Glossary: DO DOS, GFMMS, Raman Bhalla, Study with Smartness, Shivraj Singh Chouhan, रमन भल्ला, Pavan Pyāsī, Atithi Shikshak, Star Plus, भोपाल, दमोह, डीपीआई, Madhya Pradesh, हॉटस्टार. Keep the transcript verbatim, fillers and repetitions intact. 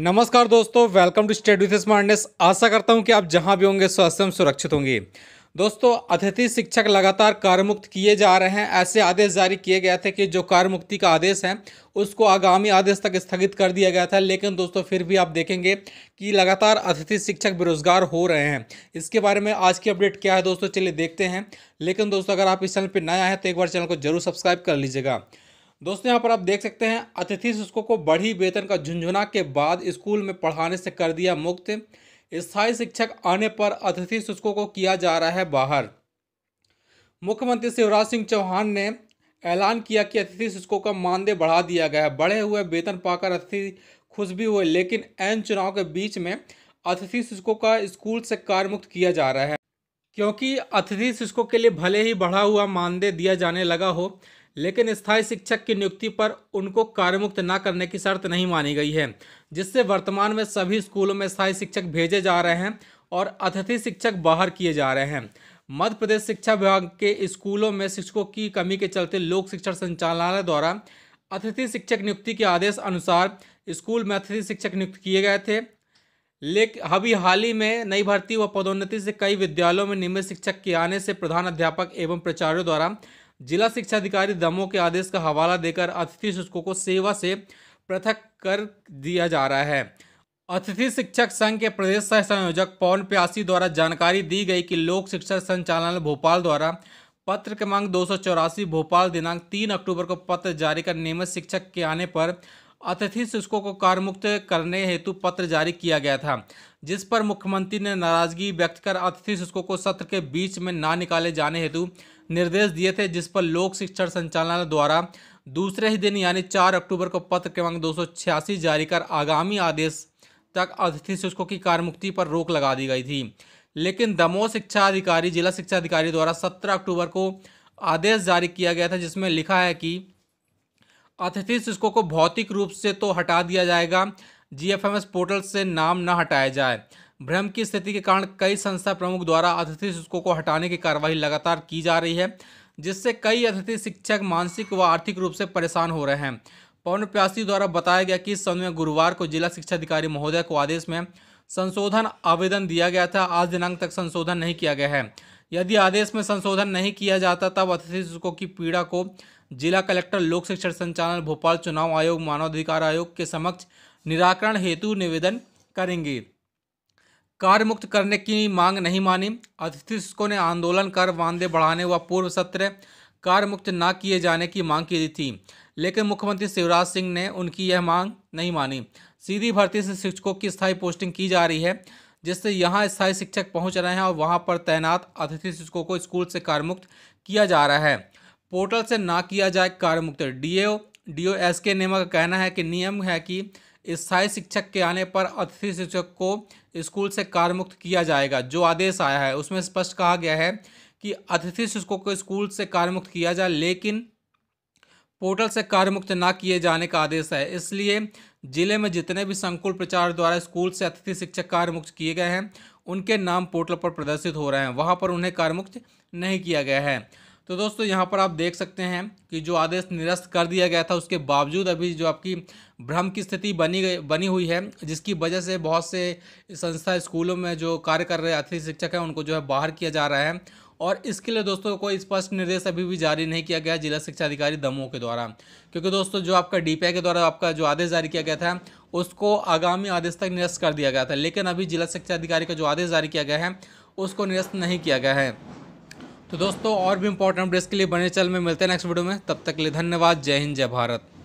नमस्कार दोस्तों, welcome to study with smartness. आशा करता हूं कि आप जहां भी होंगे स्वस्थ एवं सुरक्षित होंगे। दोस्तों, अतिथि शिक्षक लगातार कार्यमुक्त किए जा रहे हैं। ऐसे आदेश जारी किए गए थे कि जो कार्यमुक्ति का आदेश है उसको आगामी आदेश तक स्थगित कर दिया गया था, लेकिन दोस्तों फिर भी आप देखेंगे कि लगातार अतिथि शिक्षक बेरोजगार हो रहे हैं। इसके बारे में आज की अपडेट क्या है दोस्तों, चलिए देखते हैं। लेकिन दोस्तों, अगर आप इस चैनल पर नया है तो एक बार चैनल को जरूर सब्सक्राइब कर लीजिएगा। दोस्तों, यहाँ पर आप देख सकते हैं अतिथि शिक्षकों को बढ़ी वेतन का झुंझुना के बाद स्कूल में पढ़ाने से कर दिया मुक्त। स्थायी शिक्षक आने पर अतिथि शिक्षकों को किया जा रहा है बाहर। मुख्यमंत्री शिवराज सिंह चौहान ने ऐलान किया कि अतिथि शिक्षकों का मानदेय बढ़ा दिया गया है। बढ़े हुए वेतन पाकर अतिथि खुश भी हुए, लेकिन एन चुनाव के बीच में अतिथि शिक्षकों का स्कूल से कार्यमुक्त किया जा रहा है, क्योंकि अतिथि शिक्षकों के लिए भले ही बढ़ा हुआ मानदेय दिया जाने लगा हो, लेकिन स्थायी शिक्षक की नियुक्ति पर उनको कार्यमुक्त न करने की शर्त नहीं मानी गई है, जिससे वर्तमान में सभी स्कूलों में स्थायी शिक्षक भेजे जा रहे हैं और अतिथि शिक्षक बाहर किए जा रहे हैं। मध्य प्रदेश शिक्षा विभाग के स्कूलों में शिक्षकों की कमी के चलते लोक शिक्षण संचालनालय द्वारा अतिथि शिक्षक नियुक्ति के आदेश अनुसार स्कूल में अतिथि शिक्षक नियुक्त किए गए थे, लेकिन अभी हाल ही में नई भर्ती व पदोन्नति से कई विद्यालयों में नियमित शिक्षक के आने से प्रधान अध्यापक एवं प्राचार्यों द्वारा जिला शिक्षा अधिकारी दमोह के आदेश का हवाला देकर अतिथि शिक्षकों को सेवा से पृथक कर दिया जा रहा है। अतिथि शिक्षक संघ के प्रदेश सह संयोजक पवन प्यासी द्वारा जानकारी दी गई कि लोक शिक्षा संचालनालय भोपाल द्वारा पत्र क्रमांक दो सौ चौरासी भोपाल दिनांक तीन अक्टूबर को पत्र जारी कर नियमित शिक्षक के आने पर अतिथि शिक्षकों को कार्यमुक्त करने हेतु पत्र जारी किया गया था, जिस पर मुख्यमंत्री ने नाराजगी व्यक्त कर अतिथि शिक्षकों को सत्र के बीच में ना निकाले जाने हेतु निर्देश दिए थे, जिस पर लोक शिक्षण संचालनालय द्वारा दूसरे ही दिन यानी चार अक्टूबर को पत्र क्रमांक दो सौ छियासी जारी कर आगामी आदेश तक अतिथि शिक्षकों की कार्यमुक्ति पर रोक लगा दी गई थी। लेकिन दमोह शिक्षा अधिकारी जिला शिक्षा अधिकारी द्वारा सत्रह अक्टूबर को आदेश जारी किया गया था, जिसमें लिखा है कि अतिथि शिक्षकों को भौतिक रूप से तो हटा दिया जाएगा, जीएफएमएस पोर्टल से नाम न हटाया जाए। भ्रम की स्थिति के कारण कई संस्था प्रमुख द्वारा अतिथि शिक्षकों को हटाने की कार्रवाई लगातार की जा रही है, जिससे कई अतिथि शिक्षक मानसिक व आर्थिक रूप से परेशान हो रहे हैं। पवन प्यासी द्वारा बताया गया कि इस संबंध में गुरुवार को जिला शिक्षा अधिकारी महोदय को आदेश में संशोधन आवेदन दिया गया था। आज दिनांक तक संशोधन नहीं किया गया है। यदि आदेश में संशोधन नहीं किया जाता तब अतिथि शिक्षकों की पीड़ा को जिला कलेक्टर लोक शिक्षण संचालन भोपाल चुनाव आयोग मानवाधिकार आयोग के समक्ष निराकरण हेतु निवेदन करेंगे। कार्यमुक्त करने की मांग नहीं मानी। अतिथि शिक्षकों ने आंदोलन कर मानदेय बढ़ाने व पूर्व सत्र कार्यमुक्त न किए जाने की मांग की थी, लेकिन मुख्यमंत्री शिवराज सिंह ने उनकी यह मांग नहीं मानी। सीधी भर्ती से शिक्षकों की स्थायी पोस्टिंग की जा रही है, जिससे यहाँ स्थायी शिक्षक पहुँच रहे हैं और वहाँ पर तैनात अतिथि शिक्षकों को स्कूल से कार्यमुक्त किया जा रहा है। पोर्टल से ना किया जाए कार्यमुक्त। डीओ डीओएस के नियम का कहना है कि नियम है कि स्थायी शिक्षक के आने पर अतिथि शिक्षक को स्कूल से कार्यमुक्त किया जाएगा। जो आदेश आया है उसमें स्पष्ट कहा गया है कि अतिथि शिक्षकों को स्कूल से कार्यमुक्त किया जाए, लेकिन पोर्टल से कार्यमुक्त ना किए जाने का आदेश है। इसलिए जिले में जितने भी संकुल प्राचार्य द्वारा स्कूल से अतिथि शिक्षक कार्यमुक्त किए गए हैं उनके नाम पोर्टल पर प्रदर्शित हो रहे हैं, वहाँ पर उन्हें कार्यमुक्त नहीं किया गया है। तो दोस्तों, यहाँ पर आप देख सकते हैं कि जो आदेश निरस्त कर दिया गया था उसके बावजूद अभी जो आपकी भ्रम की स्थिति बनी गई बनी हुई है, जिसकी वजह से बहुत से संस्था स्कूलों में जो कार्य कर रहे अतिथि शिक्षक हैं उनको जो है बाहर किया जा रहा है। और इसके लिए दोस्तों कोई स्पष्ट निर्देश अभी भी जारी नहीं किया गया जिला शिक्षा अधिकारी दमोह के द्वारा, क्योंकि दोस्तों जो आपका डीपीआई के द्वारा आपका जो आदेश जारी किया गया था उसको आगामी आदेश तक निरस्त कर दिया गया था, लेकिन अभी जिला शिक्षा अधिकारी का जो आदेश जारी किया गया है उसको निरस्त नहीं किया गया है। तो दोस्तों, और भी इंपॉर्टेंट अपडेट्स के लिए बने चैनल में मिलते हैं नेक्स्ट वीडियो में। तब तक के लिए धन्यवाद। जय हिंद, जय भारत।